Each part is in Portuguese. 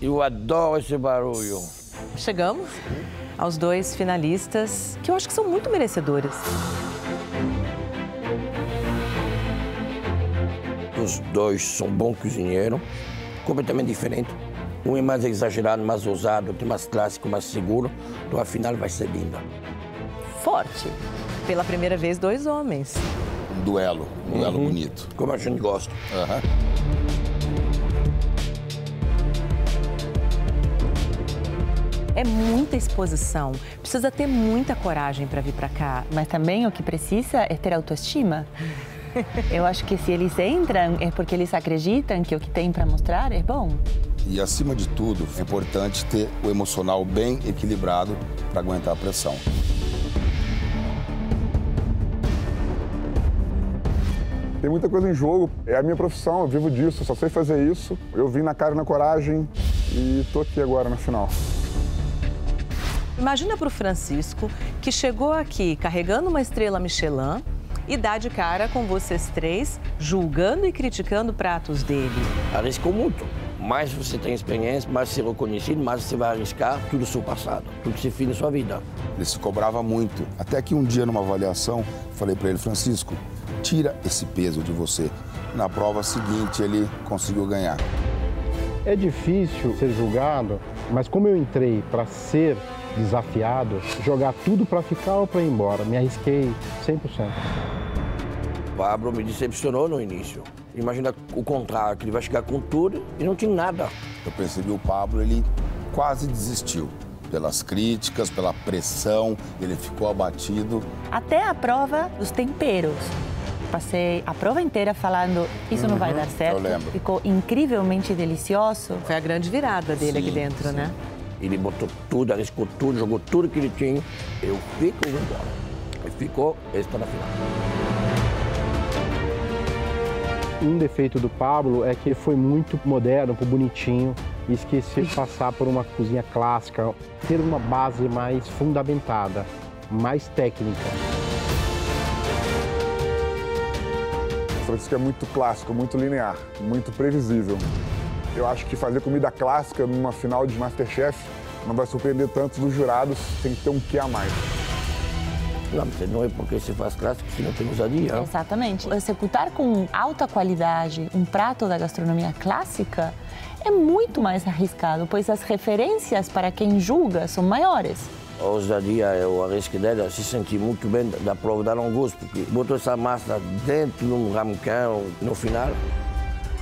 Eu adoro esse barulho. Chegamos aos dois finalistas, que eu acho que são muito merecedores. Os dois são bons cozinheiros, completamente diferentes. Um é mais exagerado, mais ousado, outro é mais clássico, mais seguro. Então, a final vai ser linda. Forte. Pela primeira vez, dois homens. Um duelo. Um duelo bonito. Como a gente gosta. É muita exposição, precisa ter muita coragem para vir para cá. Mas também o que precisa é ter autoestima. Eu acho que se eles entram é porque eles acreditam que o que tem para mostrar é bom. E acima de tudo, é importante ter o emocional bem equilibrado para aguentar a pressão. Tem muita coisa em jogo, é a minha profissão, eu vivo disso, eu só sei fazer isso. Eu vim na cara e na coragem e tô aqui agora na final. Imagina para o Francisco, que chegou aqui carregando uma estrela Michelin e dá de cara com vocês três, julgando e criticando pratos dele. Arriscou muito. Mais você tem experiência, mais você é reconhecido, mais você vai arriscar tudo o seu passado, tudo que você fez na sua vida. Ele se cobrava muito. Até que um dia, numa avaliação, falei para ele, Francisco, tira esse peso de você. Na prova seguinte, ele conseguiu ganhar. É difícil ser julgado, mas como eu entrei para ser desafiado, jogar tudo para ficar ou para ir embora. Me arrisquei 100%. Pablo me decepcionou no início. Imagina o contrário, que ele vai chegar com tudo e não tinha nada. Eu percebi o Pablo, ele quase desistiu. Pelas críticas, pela pressão, ele ficou abatido. Até a prova dos temperos. Passei a prova inteira falando, isso não vai dar certo. Eu lembro. Ficou incrivelmente delicioso. Foi a grande virada dele aqui dentro, né? Ele botou tudo, arriscou tudo, jogou tudo que ele tinha. Eu fico e vou embora. E ficou, ele está na final. Um defeito do Pablo é que ele foi muito moderno, bonitinho, e esqueceu de passar por uma cozinha clássica, ter uma base mais fundamentada, mais técnica. O Francisco é muito clássico, muito linear, muito previsível. Eu acho que fazer comida clássica numa final de MasterChef não vai surpreender tanto dos jurados, tem que ter um quê a mais. Não, mas não é porque você faz clássico que não tem ousadia. Exatamente. Executar com alta qualidade um prato da gastronomia clássica é muito mais arriscado, pois as referências para quem julga são maiores. A ousadia, o arrisco dela, se sentir muito bem da prova da longuça, porque botou essa massa dentro de um ramecão no final.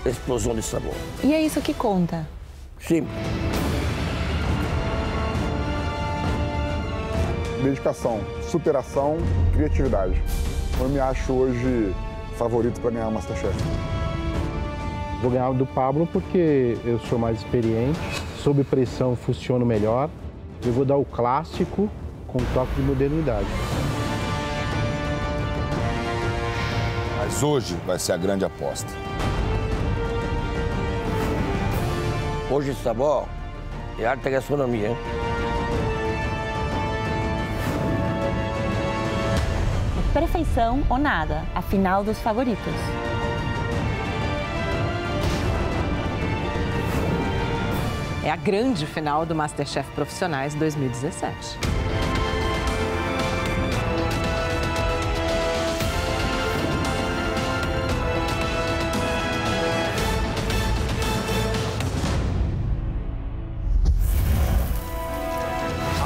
Explosão de sabor. E é isso que conta? Sim. Dedicação, superação, criatividade. Eu me acho hoje favorito para ganhar o MasterChef. Vou ganhar do Pablo porque eu sou mais experiente, sob pressão funciono melhor. Eu vou dar o clássico com um toque de modernidade. Mas hoje vai ser a grande aposta. Hoje esse sabor é alta gastronomia, hein? Perfeição ou nada, a final dos favoritos. É a grande final do MasterChef Profissionais 2017.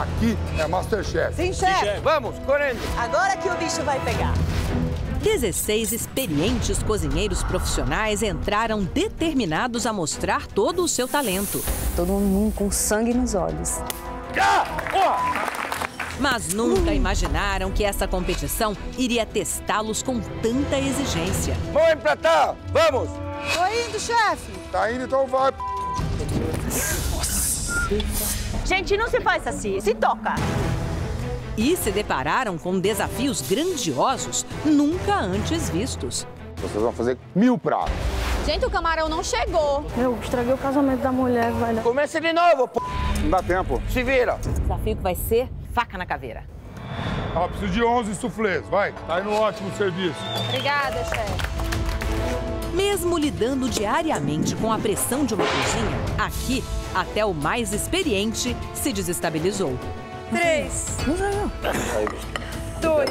Aqui é MasterChef. Sim, chefe. Vamos, correndo. Agora que o bicho vai pegar. 16 experientes cozinheiros profissionais entraram determinados a mostrar todo o seu talento. Todo mundo com sangue nos olhos. Mas nunca imaginaram que essa competição iria testá-los com tanta exigência. Vamos empratar, vamos. Tô indo, chefe. Tá indo, então vai. Nossa. Gente, não se faz assim, se toca. E se depararam com desafios grandiosos nunca antes vistos. Vocês vão fazer 1000 pratos. Gente, o camarão não chegou. Eu estraguei o casamento da mulher, velho. Começa de novo, p***. Não dá tempo. Se vira. O desafio que vai ser faca na caveira. Ó, preciso de 11 suflês, vai. Tá indo ótimo o serviço. Obrigada, chefe. Mesmo lidando diariamente com a pressão de uma cozinha, aqui, até o mais experiente se desestabilizou. 3, 2,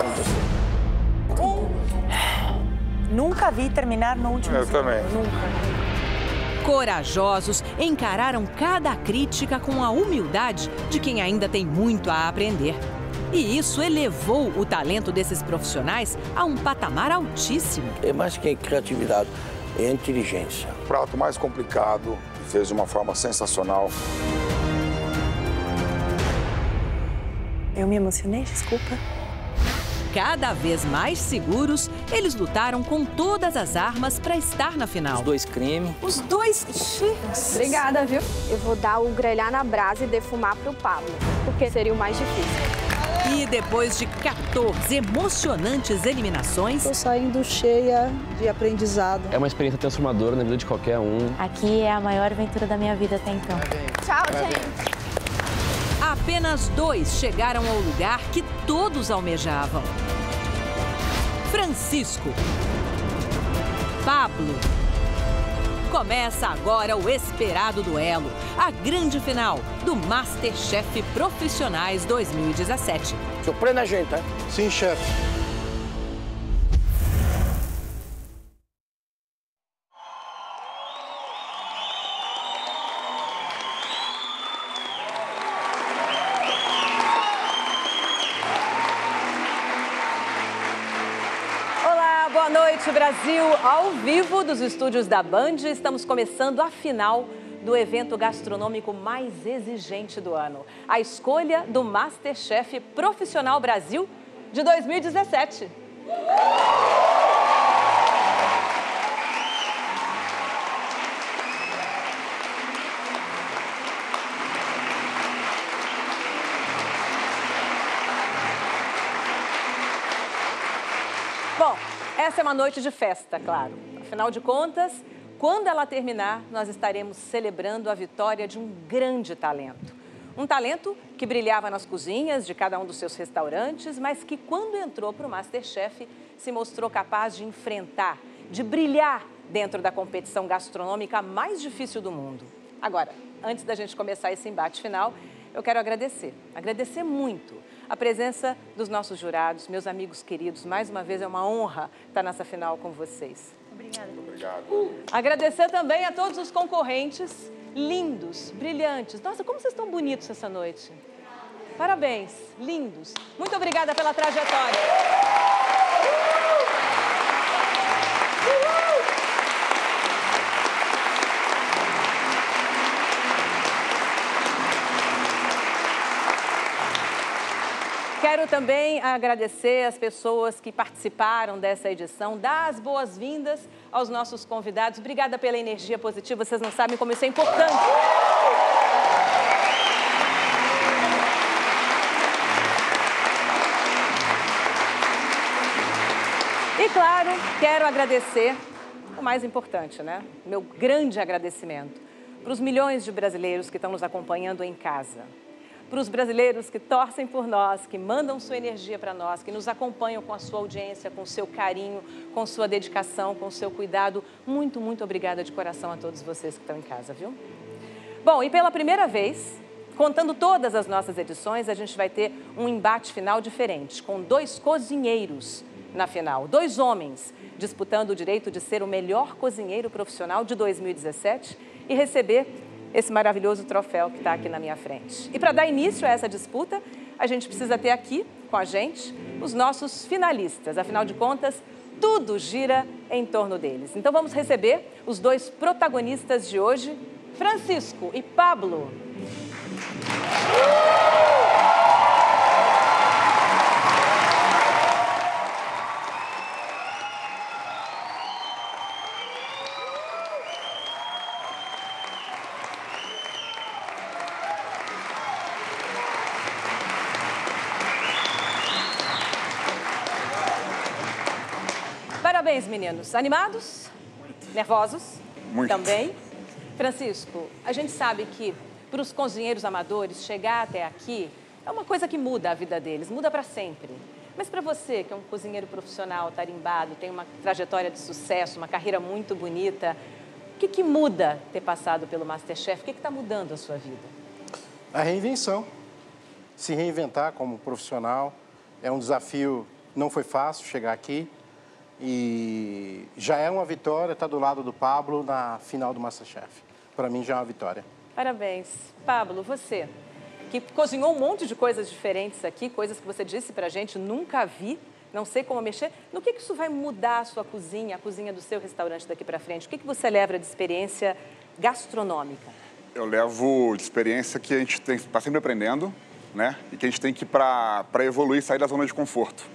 1. Nunca vi terminar no último. Eu também. Nunca. Corajosos encararam cada crítica com a humildade de quem ainda tem muito a aprender. E isso elevou o talento desses profissionais a um patamar altíssimo. É mais que criatividade, é inteligência. O prato mais complicado, fez de uma forma sensacional. Eu me emocionei, desculpa. Cada vez mais seguros, eles lutaram com todas as armas para estar na final. Os dois cremes. Os dois... Ixi, obrigada, viu? Eu vou dar o grelhar na brasa e defumar para o Pablo, porque seria o mais difícil. E depois de 14 emocionantes eliminações... Estou saindo cheia de aprendizado. É uma experiência transformadora na vida de qualquer um. Aqui é a maior aventura da minha vida até então. Tchau, gente. Apenas 2 chegaram ao lugar que todos almejavam. Francisco. Pablo. Começa agora o esperado duelo, a grande final do MasterChef Profissionais 2017. Surpreenda a gente, hein? Sim, chefe. Brasil, ao vivo dos estúdios da Band, estamos começando a final do evento gastronômico mais exigente do ano. A escolha do MasterChef Profissional Brasil de 2017. Essa é uma noite de festa, claro. Afinal de contas, quando ela terminar, nós estaremos celebrando a vitória de um grande talento. Um talento que brilhava nas cozinhas de cada um dos seus restaurantes, mas que quando entrou para o MasterChef, se mostrou capaz de enfrentar, de brilhar dentro da competição gastronômica mais difícil do mundo. Agora, antes da gente começar esse embate final, eu quero agradecer, muito a presença dos nossos jurados, meus amigos queridos. Mais uma vez é uma honra estar nessa final com vocês. Obrigada. Muito obrigado. Agradecer também a todos os concorrentes, lindos, brilhantes. Nossa, como vocês estão bonitos essa noite. Parabéns, lindos. Muito obrigada pela trajetória. Quero também agradecer as pessoas que participaram dessa edição, dar as boas-vindas aos nossos convidados. Obrigada pela energia positiva, vocês não sabem como isso é importante. E claro, quero agradecer, o mais importante, né? Meu grande agradecimento para os milhões de brasileiros que estão nos acompanhando em casa. Para os brasileiros que torcem por nós, que mandam sua energia para nós, que nos acompanham com a sua audiência, com o seu carinho, com sua dedicação, com o seu cuidado. Muito, muito obrigada de coração a todos vocês que estão em casa, viu? Bom, e pela primeira vez, contando todas as nossas edições, a gente vai ter um embate final diferente, com 2 cozinheiros na final. 2 homens disputando o direito de ser o melhor cozinheiro profissional de 2017 e receber esse maravilhoso troféu que está aqui na minha frente. E para dar início a essa disputa, a gente precisa ter aqui, com a gente, os nossos finalistas. Afinal de contas, tudo gira em torno deles. Então vamos receber os 2 protagonistas de hoje, Francisco e Pablo. Parabéns, meninos. Animados? Muito. Nervosos? Muito. Também. Francisco, a gente sabe que para os cozinheiros amadores chegar até aqui é uma coisa que muda a vida deles, muda para sempre. Mas para você, que é um cozinheiro profissional, tarimbado, tem uma trajetória de sucesso, uma carreira muito bonita, o que muda ter passado pelo MasterChef? O que está mudando a sua vida? A reinvenção. Se reinventar como profissional é um desafio, não foi fácil chegar aqui. E já é uma vitória estar do lado do Pablo na final do MasterChef. Para mim já é uma vitória. Parabéns. Pablo, você que cozinhou um monte de coisas diferentes aqui, coisas que você disse pra gente, nunca vi, não sei como mexer. No que isso vai mudar a sua cozinha, a cozinha do seu restaurante daqui pra frente? O que você leva de experiência gastronômica? Eu levo de experiência que a gente está sempre aprendendo, né? E que a gente tem que, para evoluir, sair da zona de conforto.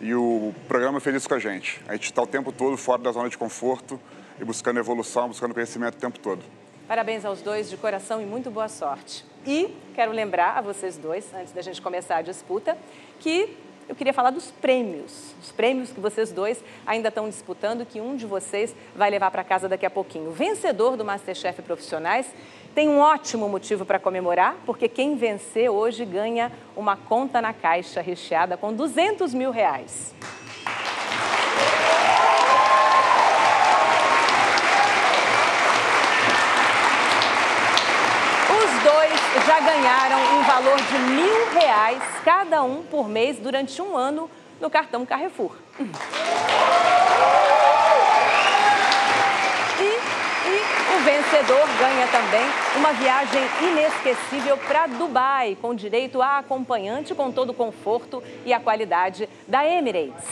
E o programa fez isso com a gente. A gente está o tempo todo fora da zona de conforto e buscando evolução, buscando conhecimento o tempo todo. Parabéns aos dois de coração e muito boa sorte. E quero lembrar a vocês dois, antes da gente começar a disputa, que eu queria falar dos prêmios. Os prêmios que vocês dois ainda estão disputando, que um de vocês vai levar para casa daqui a pouquinho. O vencedor do MasterChef Profissionais tem um ótimo motivo para comemorar, porque quem vencer hoje ganha uma conta na caixa recheada com R$200 mil. Os dois já ganharam um valor de R$1.000 cada um por mês durante um ano no cartão Carrefour. O vencedor ganha também uma viagem inesquecível para Dubai, com direito a acompanhante, com todo o conforto e a qualidade da Emirates.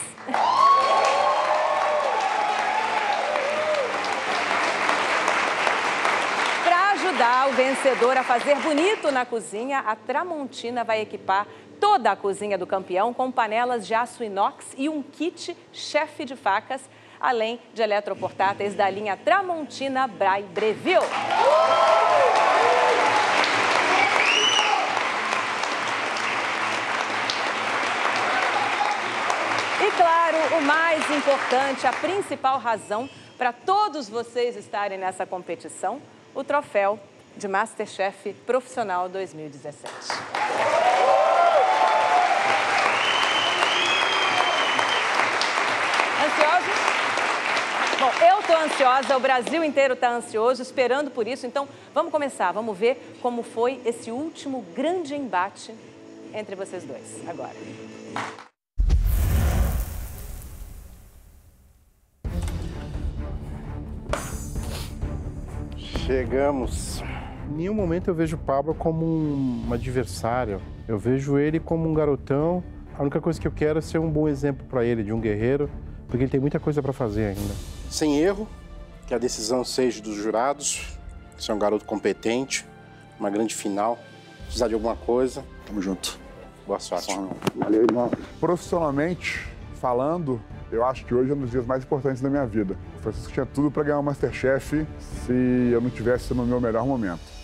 Para ajudar o vencedor a fazer bonito na cozinha, a Tramontina vai equipar toda a cozinha do campeão com panelas de aço inox e um kit chefe de facas, além de eletroportáteis da linha Tramontina by Breville. E claro, o mais importante, a principal razão para todos vocês estarem nessa competição, o troféu de MasterChef Profissional 2017. Bom, eu estou ansiosa, o Brasil inteiro está ansioso, esperando por isso. Então, vamos começar, vamos ver como foi esse último grande embate entre vocês dois, agora. Chegamos. Em nenhum momento eu vejo o Pablo como um adversário. Eu vejo ele como um garotão. A única coisa que eu quero é ser um bom exemplo para ele, de um guerreiro, porque ele tem muita coisa para fazer ainda. Sem erro, que a decisão seja dos jurados. Você é um garoto competente, uma grande final. Se precisar de alguma coisa, tamo junto. Boa sorte. Valeu, irmão. Profissionalmente falando, eu acho que hoje é um dos dias mais importantes da minha vida. O Francisco tinha tudo para ganhar o MasterChef se eu não tivesse no meu melhor momento.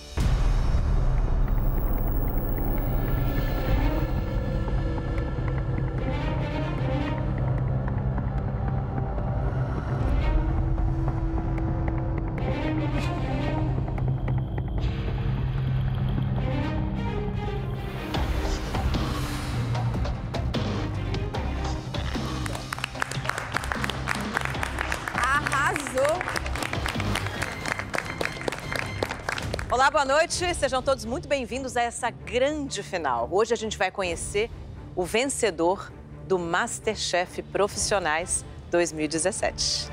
Boa noite, sejam todos muito bem-vindos a essa grande final. Hoje a gente vai conhecer o vencedor do MasterChef Profissionais 2017.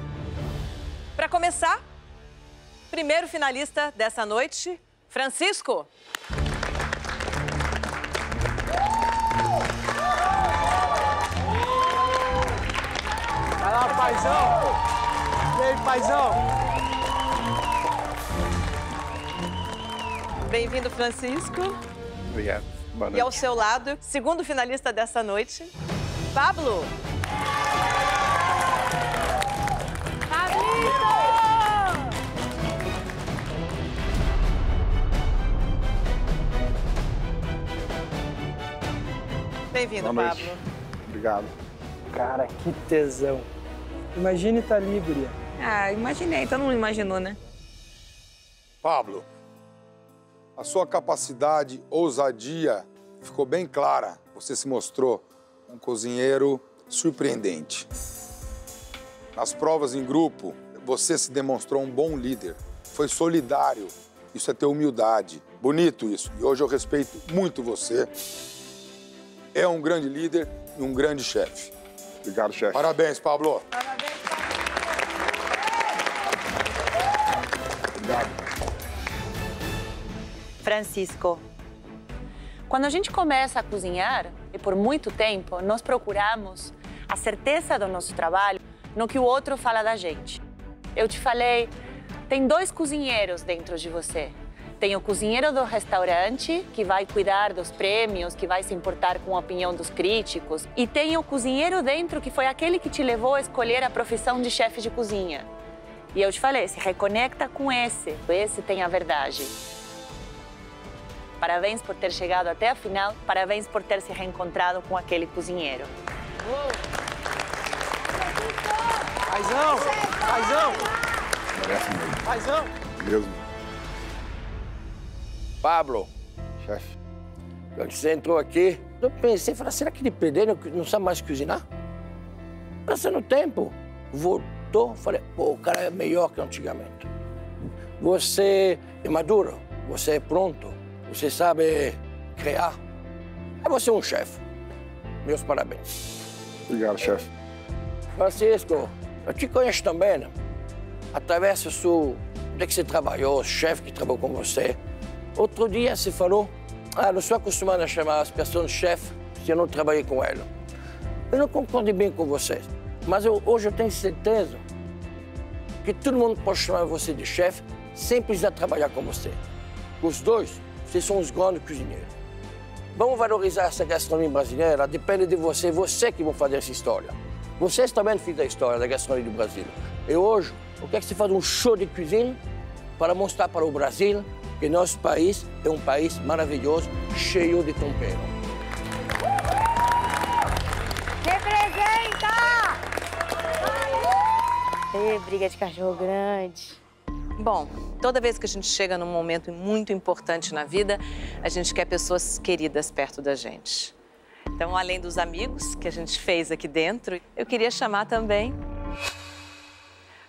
Para começar, primeiro finalista dessa noite, Francisco. Vai lá, paizão. E aí, paizão? Bem-vindo, Francisco. Obrigado. Boa noite. E ao seu lado, segundo finalista dessa noite, Pablo. Pablo! Bem-vindo, Pablo. Obrigado. Cara, que tesão. Imagina estar ali, guria. Ah, imaginei. Então não imaginou, né? Pablo. A sua capacidade, ousadia, ficou bem clara. Você se mostrou um cozinheiro surpreendente. Nas provas em grupo, você se demonstrou um bom líder. Foi solidário. Isso é ter humildade. Bonito isso. E hoje eu respeito muito você. É um grande líder e um grande chefe. Obrigado, chefe. Parabéns, Pablo. Parabéns, Pablo. Obrigado. Francisco, quando a gente começa a cozinhar, e por muito tempo, nós procuramos a certeza do nosso trabalho no que o outro fala da gente. Eu te falei, tem dois cozinheiros dentro de você. Tem o cozinheiro do restaurante, que vai cuidar dos prêmios, que vai se importar com a opinião dos críticos. E tem o cozinheiro dentro, que foi aquele que te levou a escolher a profissão de chefe de cozinha. E eu te falei, se reconecta com esse. Esse tem a verdade. Parabéns por ter chegado até a final. Parabéns por ter se reencontrado com aquele cozinheiro. Paizão! Paizão! Merece mesmo. Paizão! Mesmo. Pablo. Chefe. Você entrou aqui. Eu pensei, falei, será que ele perdeu? Não sabe mais cozinhar? Passando o tempo. Voltou, falei, pô, o cara é melhor que antigamente. Você é maduro. Você é pronto. Você sabe criar. É você um chefe. Meus parabéns. Obrigado, chefe. Francisco, eu te conheço também, né? Através do... onde é que você trabalhou, o chefe que trabalhou com você. Outro dia você falou, ah, não sou acostumado a chamar as pessoas chefe, porque eu não trabalhei com elas. Eu não concordo bem com vocês, mas hoje eu tenho certeza que todo mundo pode chamar você de chefe sem precisar trabalhar com você. Os dois, vocês são os grandes cozinheiros. Vamos valorizar essa gastronomia brasileira, depende de você, você que vão fazer essa história. Vocês também fizeram a história da gastronomia do Brasil. E hoje, eu quero que você faça um show de cozinha para mostrar para o Brasil que nosso país é um país maravilhoso, cheio de tempero. Representa! Ei, briga de cachorro grande. Bom, toda vez que a gente chega num momento muito importante na vida, a gente quer pessoas queridas perto da gente. Então, além dos amigos que a gente fez aqui dentro, eu queria chamar também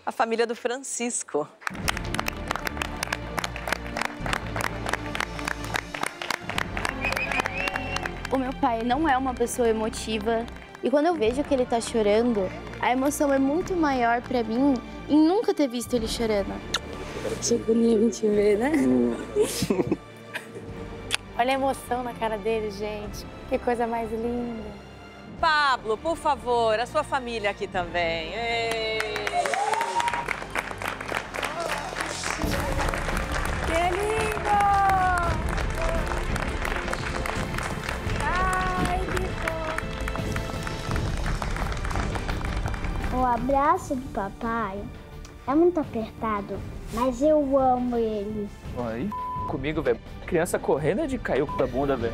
a família do Francisco. O meu pai não é uma pessoa emotiva e quando eu vejo que ele tá chorando, a emoção é muito maior pra mim em nunca ter visto ele chorando. Que bonito te ver, né? Olha a emoção na cara dele, gente. Que coisa mais linda. Pablo, por favor, a sua família aqui também. Ei. Que lindo! Ai, que fofo. O abraço do papai é muito apertado, mas eu amo ele. Aí, comigo, velho. Criança correndo de caiu da bunda, velho.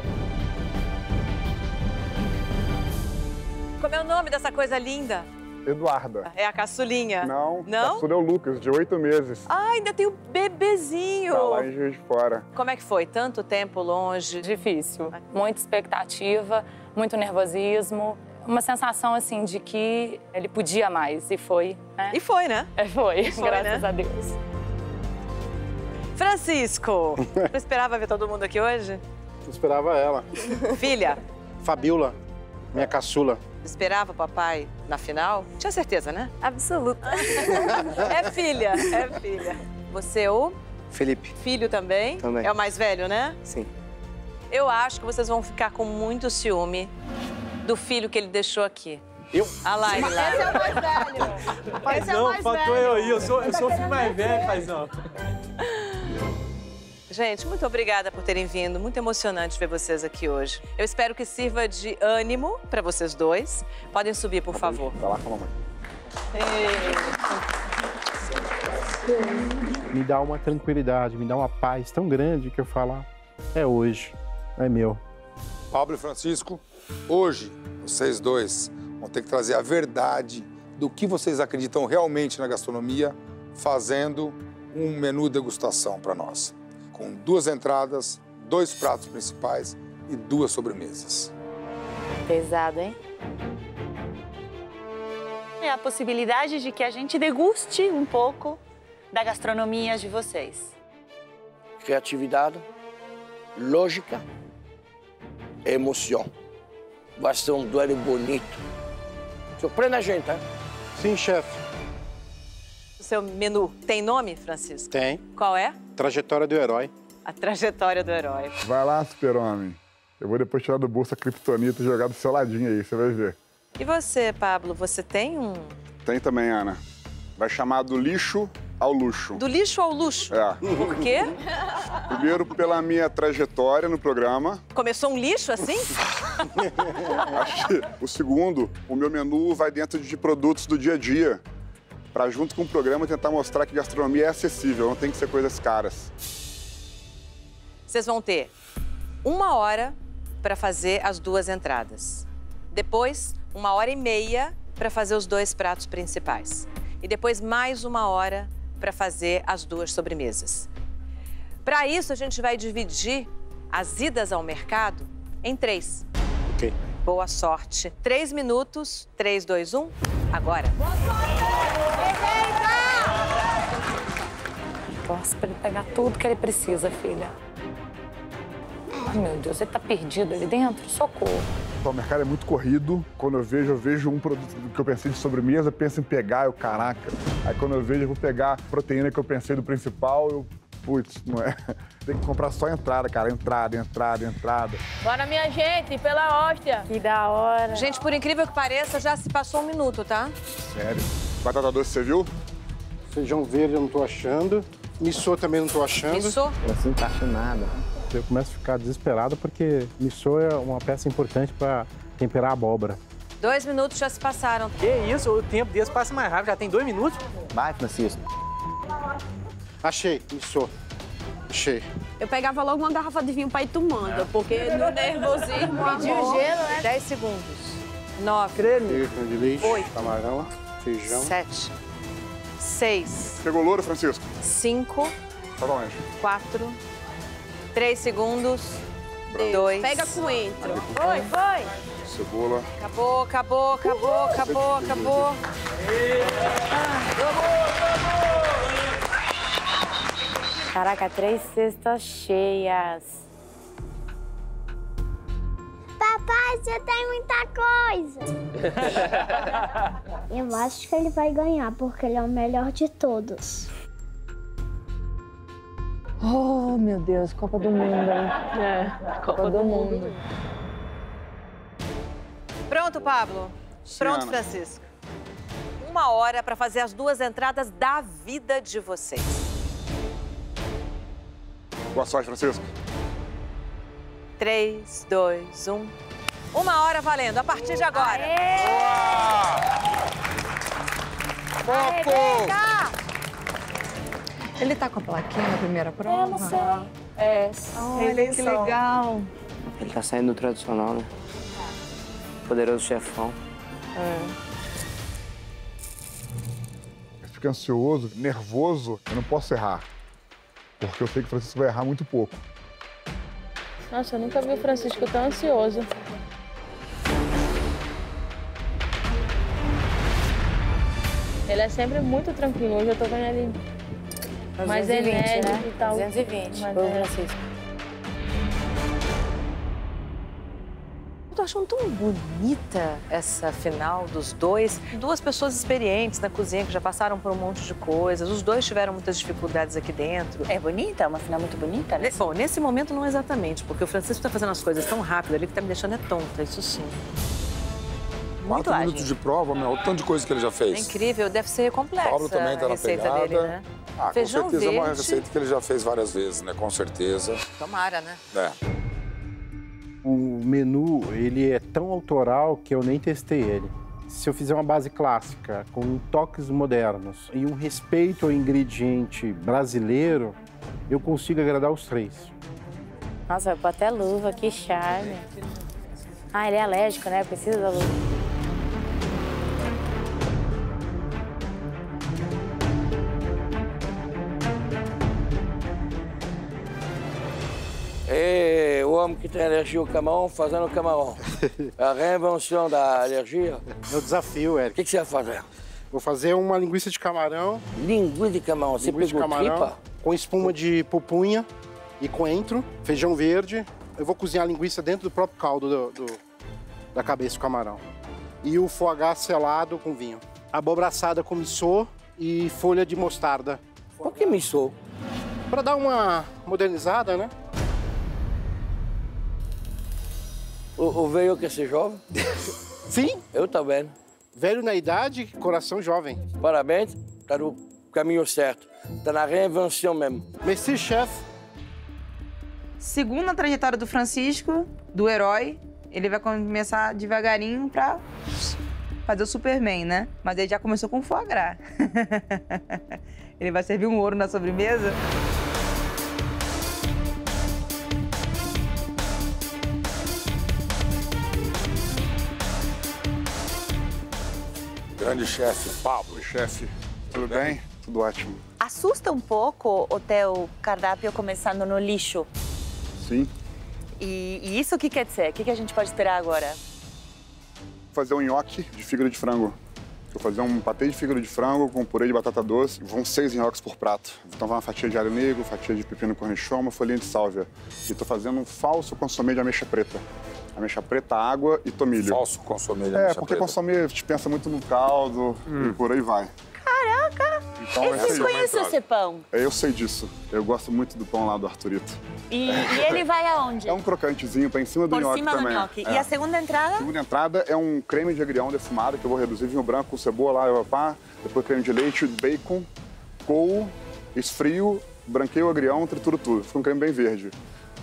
Como é o nome dessa coisa linda? Eduarda. É a caçulinha? Não, não? Caçula é o Lucas, de 8 meses. Ah, ainda tem o bebezinho. Tá lá em Juiz de Fora. Como é que foi? Tanto tempo longe? Difícil. Muita expectativa, muito nervosismo. Uma sensação, assim, de que ele podia mais, e foi, né? E foi, né? É, foi graças, né? A Deus. Francisco, não esperava ver todo mundo aqui hoje? Eu esperava ela. Filha? Fabiola, minha caçula. Esperava o papai na final? Tinha certeza, né? Absoluta. É filha, é filha. Você é o? Felipe. Filho também? Também. É o mais velho, né? Sim. Eu acho que vocês vão ficar com muito ciúme do filho que ele deixou aqui. Eu? A Laila. Esse é o mais velho. Paizão, esse é o mais faltou velho. Eu sou o filho mais velho, paizão. Gente, muito obrigada por terem vindo. Muito emocionante ver vocês aqui hoje. Eu espero que sirva de ânimo para vocês dois. Podem subir, por favor. Vai lá com a mamãe. Me dá uma tranquilidade, me dá uma paz tão grande que eu falo, é hoje, é meu. Pablo e Francisco, hoje, vocês dois vão ter que trazer a verdade do que vocês acreditam realmente na gastronomia, fazendo um menu degustação para nós. Com 2 entradas, 2 pratos principais e 2 sobremesas. Pesado, hein? É a possibilidade de que a gente deguste um pouco da gastronomia de vocês. Criatividade, lógica, emoção. Vai ser um duelo bonito. Surpreenda a gente, hein? Sim, chefe. O seu menu tem nome, Francisco? Tem. Qual é? Trajetória do herói. A trajetória do herói. Vai lá, super-homem. Eu vou depois tirar do bolso a criptonita e jogar do seu ladinho aí, você vai ver. E você, Pablo, você tem um? Tem também, Ana. Vai chamar do lixo ao luxo. Do lixo ao luxo? É. Por quê? Primeiro, pela minha trajetória no programa. Começou um lixo assim? Acho que o segundo, o meu menu vai dentro de produtos do dia a dia. Pra, junto com o programa, tentar mostrar que gastronomia é acessível, não tem que ser coisas caras. Vocês vão ter 1 hora para fazer as 2 entradas. Depois, 1h30 para fazer os 2 pratos principais. E depois, mais 1 hora para fazer as 2 sobremesas. Para isso, a gente vai dividir as idas ao mercado em 3. Ok. Boa sorte. 3 minutos, 3, 2, 1, agora. Boa sorte! Nossa, pra ele pegar tudo que ele precisa, filha. Ai, meu Deus, ele tá perdido ali dentro? Socorro. O mercado é muito corrido. Quando eu vejo um produto que eu pensei de sobremesa, penso em pegar, eu, caraca. Aí quando eu vejo, eu vou pegar a proteína que eu pensei do principal, eu, putz, não é? Tem que comprar só entrada, cara. Entrada, entrada, entrada. Bora, minha gente, pela hóstia. Que da hora. Gente, por incrível que pareça, já se passou 1 minuto, tá? Sério? Batata doce, você viu? Feijão verde eu não tô achando. Missô também não tô achando. Missô? Eu assim, não tô achando nada. Eu começo a ficar desesperado porque missô é uma peça importante para temperar a abóbora. 2 minutos já se passaram. Que isso? O tempo desse passa mais rápido. Já tem 2 minutos? Vai, Francisco. Achei, missô. Achei. Eu pegava logo uma garrafa de vinho pra Itumanga, porque no nervosismo... Pediu gelo, né? 10 segundos. 9. Creme. 8. Camarão. Feijão. 7. 6. Pegou louro, Francisco? 5. Tá longe. 4. 3 segundos. 2. Pega coentro. Foi, foi. Cebola. Acabou, acabou, acabou, acabou, acabou. Caraca, 3 cestas cheias. Papai, você tem muita coisa. Eu acho que ele vai ganhar, porque ele é o melhor de todos. Oh, meu Deus, Copa do Mundo. É, Copa do Mundo. Pronto, Pablo? Pronto, Francisco. 1 hora para fazer as 2 entradas da vida de vocês. Boa sorte, Francisco. 3, 2, 1. 1 hora valendo, a partir de agora. Aê! Foco! Aê, ele tá com a plaquinha na primeira prova? Eu não sei. É. Olha, que legal. Ele tá saindo do tradicional, né? Poderoso chefão. É. Eu fico ansioso, nervoso, eu não posso errar. Porque eu sei que o Francisco vai errar muito pouco. Nossa, eu nunca vi o Francisco tão ansioso. Ele é sempre muito tranquilo. Hoje eu tô vendo ele mais enérgico, né? E tal. 220, mas é... Francisco. Eu tô achando tão bonita essa final dos dois. 2 pessoas experientes na cozinha que já passaram por um monte de coisas. Os dois tiveram muitas dificuldades aqui dentro. É bonita? É uma final muito bonita, né? Bom, nesse momento não exatamente, porque o Francisco tá fazendo as coisas tão rápido ali que tá me deixando é tonta, isso sim. Muito 4 minutos de prova, meu, o tanto de coisa que ele já fez. É incrível, deve ser complexa. Pablo também tá na pegada. Dele, né? Ah, feijão com certeza verde. É uma receita que ele já fez várias vezes, né? Com certeza. Tomara, né? É. O menu, ele é tão autoral que eu nem testei ele. Se eu fizer uma base clássica, com toques modernos e um respeito ao ingrediente brasileiro, eu consigo agradar os 3. Nossa, eu vou até luva, que charme. Ah, ele é alérgico, né? Precisa da luva. homem que tem alergia ao camarão fazendo camarão. A reinvenção da alergia. Meu desafio, Erick. O que você vai fazer? Vou fazer uma linguiça de camarão. Linguiça de camarão? Você pegou tripa? Com espuma de pupunha e coentro, feijão verde. Eu vou cozinhar a linguiça dentro do próprio caldo da cabeça do camarão. E o foie gras selado com vinho. Abóbora assada com missô e folha de mostarda. Por que missô? Pra dar uma modernizada, né? O velho quer ser jovem? Sim. Eu também. Velho na idade, coração jovem. Parabéns, tá no caminho certo. Tá na reinvenção mesmo. Merci, chef. Segundo a trajetória do Francisco, do herói, ele vai começar devagarinho pra fazer o Superman, né? Mas ele já começou com foie gras. Ele vai servir um ouro na sobremesa. Grande chefe Pablo. Chefe, tudo bem? Tudo ótimo. Assusta um pouco o teu cardápio começando no lixo. Sim. E isso o que quer dizer? O que a gente pode esperar agora? Vou fazer um nhoque de fígado de frango. Vou fazer um patê de fígado de frango com purê de batata doce. Vão 6 nhoques por prato. Então vai uma fatia de alho negro, fatia de pepino com rechão, uma folhinha de sálvia. E tô fazendo um falso consomé de ameixa preta. Ameixa preta, água e tomilho. Falso consomé de ameixa preta? É, porque consomé, a gente pensa muito no caldo e por aí vai. Caraca! Então, eles conhecem esse pão? Eu sei disso. Eu gosto muito do pão lá do Arthurito. E ele vai aonde? É um crocantezinho, pra em cima do nhoque também. Por cima do nhoque. É. E a segunda entrada? A segunda entrada é um creme de agrião defumado, que eu vou reduzir vinho branco, cebola, alho, pá, depois creme de leite, bacon, couro, esfrio, branqueio o agrião, trituro tudo. Fica um creme bem verde.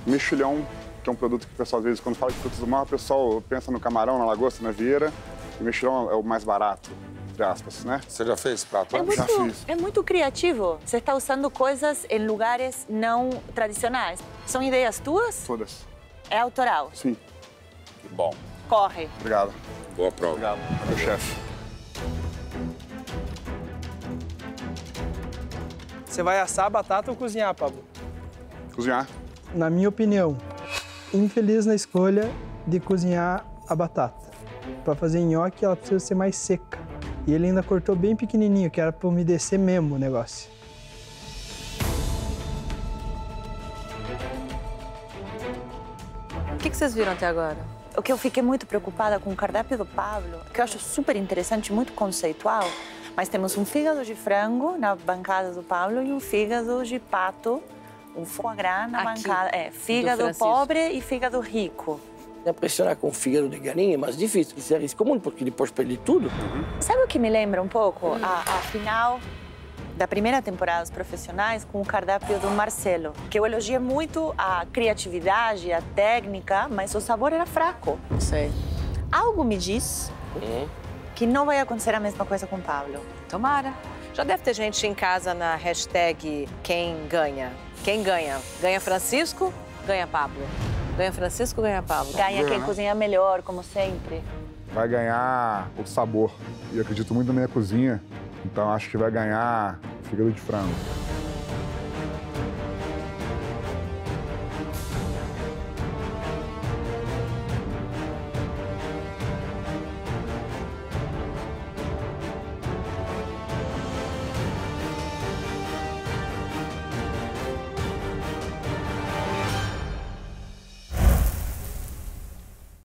Mexilhão, que é um produto que o pessoal, às vezes, quando fala de frutos do mar, o pessoal pensa no camarão, na lagosta, na vieira. E mexilhão é o mais barato. Aspas, né? Você já fez prato? Já fiz. É muito criativo. Você está usando coisas em lugares não tradicionais. São ideias tuas? Todas. É autoral? Sim. Que bom. Corre. Obrigado. Boa prova. Obrigado. Meu chefe. Você vai assar a batata ou cozinhar, Pablo? Cozinhar. Na minha opinião, infeliz na escolha de cozinhar a batata. Para fazer nhoque, ela precisa ser mais seca. E ele ainda cortou bem pequenininho, que era para umedecer mesmo o negócio. O que vocês viram até agora? O que eu fiquei muito preocupada com o cardápio do Pablo, que eu acho super interessante, muito conceitual, mas temos um fígado de frango na bancada do Pablo e um fígado de pato, um foie gras na bancada. É, fígado pobre e fígado rico. Impressionar com fígado de galinha, mas difícil. Isso é risco muito, porque depois perde tudo. Sabe o que me lembra um pouco? A final da primeira temporada dos Profissionais com o cardápio do Marcelo, que eu elogiei muito a criatividade, a técnica, mas o sabor era fraco. Sei. Algo me diz que não vai acontecer a mesma coisa com o Pablo. Tomara. Já deve ter gente em casa na hashtag quem ganha. Quem ganha? Ganha Francisco, ganha Pablo. Ganha Francisco, ganha Pablo? Ganha quem cozinha melhor, como sempre. Vai ganhar o sabor. E eu acredito muito na minha cozinha, então acho que vai ganhar o fígado de frango.